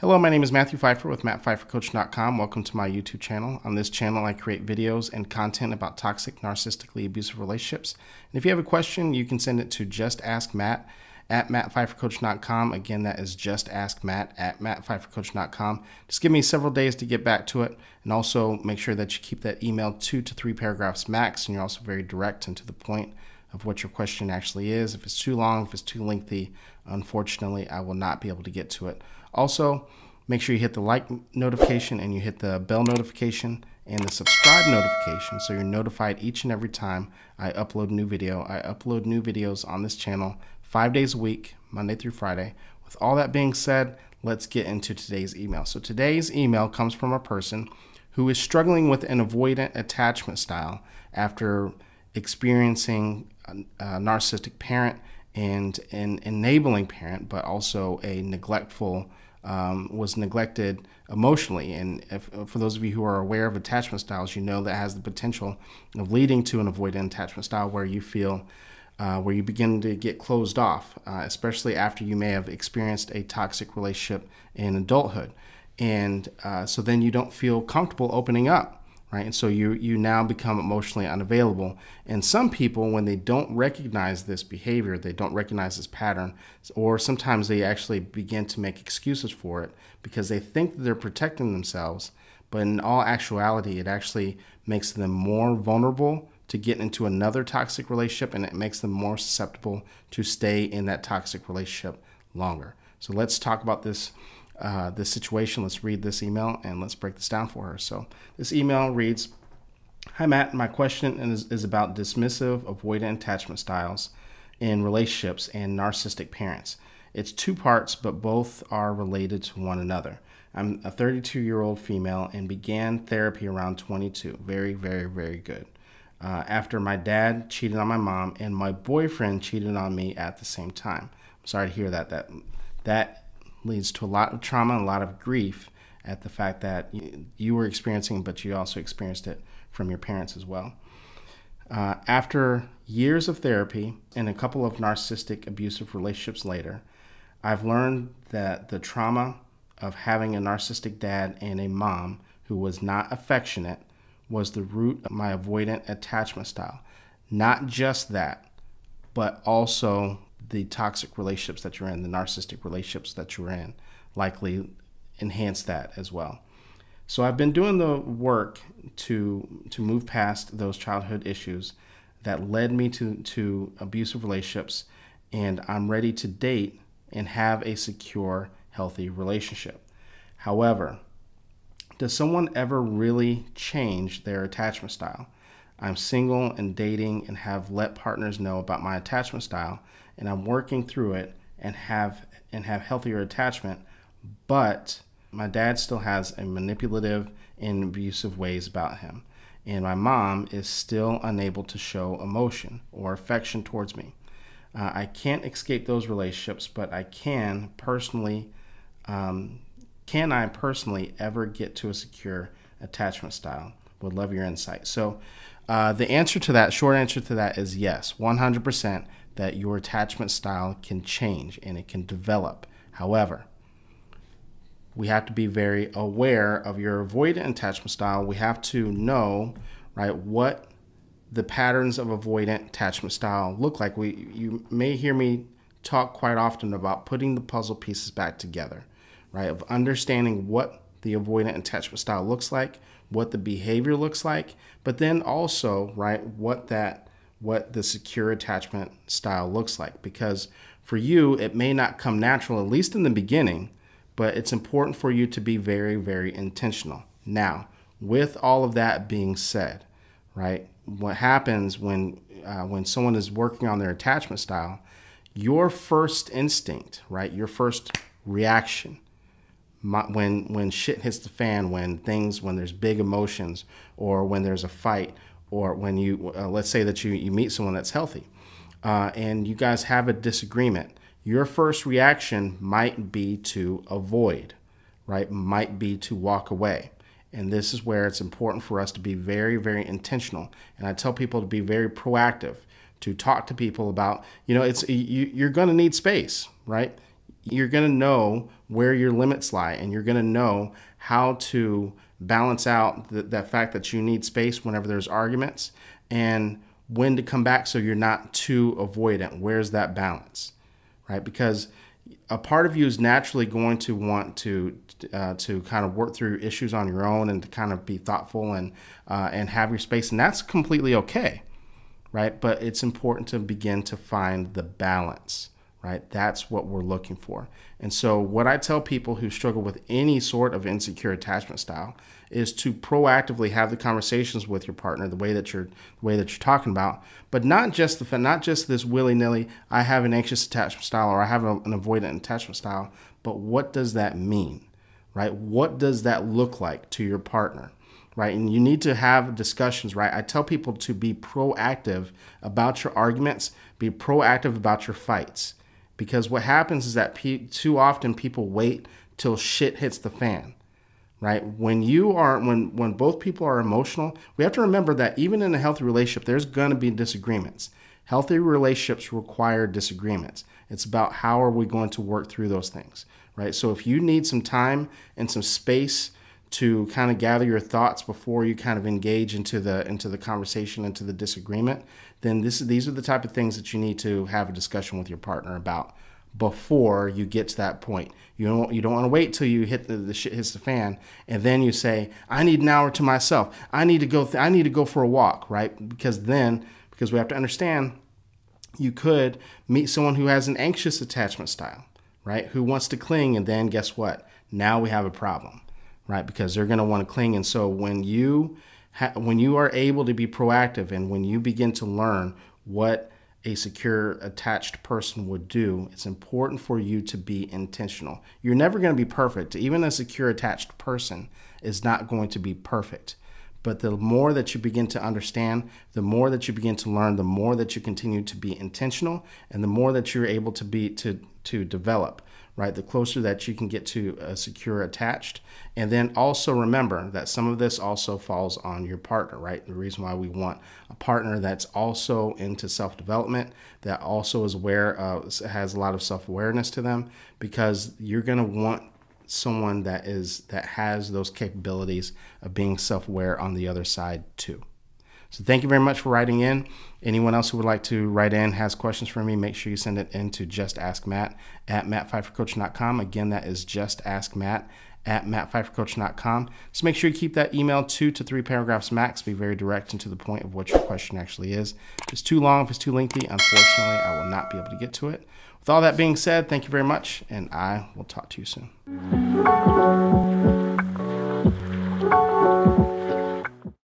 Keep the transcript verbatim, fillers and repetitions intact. Hello, my name is Matthew Pfeiffer with matt pfeiffer coaching dot com. Welcome to my YouTube channel. On this channel, I create videos and content about toxic, narcissistically abusive relationships. And if you have a question, you can send it to just ask matt at matt pfeiffer coaching dot com. Again, that is just ask matt at matt pfeiffer coaching dot com. Just give me several days to get back to it. And also make sure that you keep that email two to three paragraphs max. And you're also very direct and to the point of what your question actually is. If it's too long, if it's too lengthy, unfortunately, I will not be able to get to it. Also, make sure you hit the like notification and you hit the bell notification and the subscribe notification so you're notified each and every time I upload a new video. I upload new videos on this channel five days a week, Monday through Friday. With all that being said, let's get into today's email. So today's email comes from a person who is struggling with an avoidant attachment style after experiencing a narcissistic parent and an enabling parent, but also a neglectful Um, was neglected emotionally. And if, for those of you who are aware of attachment styles, you know that has the potential of leading to an avoidant attachment style where you feel, uh, where you begin to get closed off, uh, especially after you may have experienced a toxic relationship in adulthood. And uh, so then you don't feel comfortable opening up, right? And so you, you now become emotionally unavailable. And some people, when they don't recognize this behavior, they don't recognize this pattern, or sometimes they actually begin to make excuses for it because they think that they're protecting themselves. But in all actuality, it actually makes them more vulnerable to get into another toxic relationship, and it makes them more susceptible to stay in that toxic relationship longer. So let's talk about this Uh, this situation. Let's read this email and let's break this down for her. So this email reads, "Hi Matt, my question is, is about dismissive, avoidant attachment styles in relationships and narcissistic parents. It's two parts, but both are related to one another. I'm a thirty-two-year-old female and began therapy around twenty-two. Very, very, very good. Uh, after my dad cheated on my mom and my boyfriend cheated on me at the same time. I'm sorry to hear that. That, that leads to a lot of trauma and a lot of grief at the fact that you were experiencing, but you also experienced it from your parents as well. Uh, after years of therapy and a couple of narcissistic abusive relationships later, I've learned that the trauma of having a narcissistic dad and a mom who was not affectionate was the root of my avoidant attachment style. Not just that, but also the toxic relationships that you're in, the narcissistic relationships that you're in, likely enhance that as well. So I've been doing the work to to move past those childhood issues that led me to, to abusive relationships, and I'm ready to date and have a secure, healthy relationship. However, does someone ever really change their attachment style? I'm single and dating and have let partners know about my attachment style, and I'm working through it and have and have healthier attachment, but my dad still has a manipulative and abusive ways about him, and my mom is still unable to show emotion or affection towards me. Uh, I can't escape those relationships, but I can personally, um, can I personally ever get to a secure attachment style? Would love your insight." So uh, the answer to that, short answer to that is yes, one hundred percent that your attachment style can change and it can develop. However, we have to be very aware of your avoidant attachment style. We have to know, right, what the patterns of avoidant attachment style look like. We, you may hear me talk quite often about putting the puzzle pieces back together, right, of understanding what the avoidant attachment style looks like, what the behavior looks like, but then also, right, what that what the secure attachment style looks like. Because for you, it may not come natural, at least in the beginning, but it's important for you to be very, very intentional. Now, with all of that being said, right, what happens when uh, when someone is working on their attachment style, your first instinct, right, your first reaction, My, when when shit hits the fan, when things, when there's big emotions, or when there's a fight, or when you, uh, let's say that you, you meet someone that's healthy, uh, and you guys have a disagreement, your first reaction might be to avoid, right? Might be to walk away. And this is where it's important for us to be very, very intentional. And I tell people to be very proactive. to talk to people about, you know, it's you, you're going to need space, right? You're going to know where your limits lie, and you're going to know how to balance out the, that fact that you need space whenever there's arguments, and when to come back so you're not too avoidant. Where's that balance, right? Because a part of you is naturally going to want to uh, to kind of work through issues on your own and to kind of be thoughtful and uh, and have your space, and that's completely okay, right? But it's important to begin to find the balance, right? That's what we're looking for. And so what I tell people who struggle with any sort of insecure attachment style is to proactively have the conversations with your partner the way that you're the way that you're talking about, but not just the not just this willy-nilly, I have an anxious attachment style or I have an avoidant attachment style, but what does that mean, right? What does that look like to your partner, right? And you need to have discussions, right? I tell people to be proactive about your arguments, be proactive about your fights, because what happens is that pe too often people wait till shit hits the fan, right? When you are, when, when both people are emotional, we have to remember that even in a healthy relationship, there's going to be disagreements. Healthy relationships require disagreements. It's about how are we going to work through those things, right? So if you need some time and some space to kind of gather your thoughts before you kind of engage into the into the conversation, into the disagreement, then this these are the type of things that you need to have a discussion with your partner about before you get to that point. You don't you don't want to wait till you hit the, the shit hits the fan and then you say, I need an hour to myself. I need to go th I need to go for a walk, right? Because then because we have to understand you could meet someone who has an anxious attachment style, right? Who wants to cling, and then guess what? Now we have a problem, right? Because they're going to want to cling. And so when you ha when you are able to be proactive and when you begin to learn what a secure attached person would do, it's important for you to be intentional. You're never going to be perfect. Even a secure attached person is not going to be perfect. But the more that you begin to understand, the more that you begin to learn, the more that you continue to be intentional, and the more that you're able to be to to develop, right? The closer that you can get to a secure attached. And then also remember that some of this also falls on your partner, right? The reason why we want a partner that's also into self-development, that also is aware, uh, has a lot of self-awareness to them, because you're going to want someone that is that has those capabilities of being self-aware on the other side too. So thank you very much for writing in. Anyone else who would like to write in, has questions for me, make sure you send it in to just ask matt at matt pfeiffer coaching dot com. Again, that is just ask matt at matt pfeiffer coaching dot com. So make sure you keep that email two to three paragraphs max. Be very direct and to the point of what your question actually is. If it's too long, if it's too lengthy, unfortunately, I will not be able to get to it. With all that being said, thank you very much, and I will talk to you soon.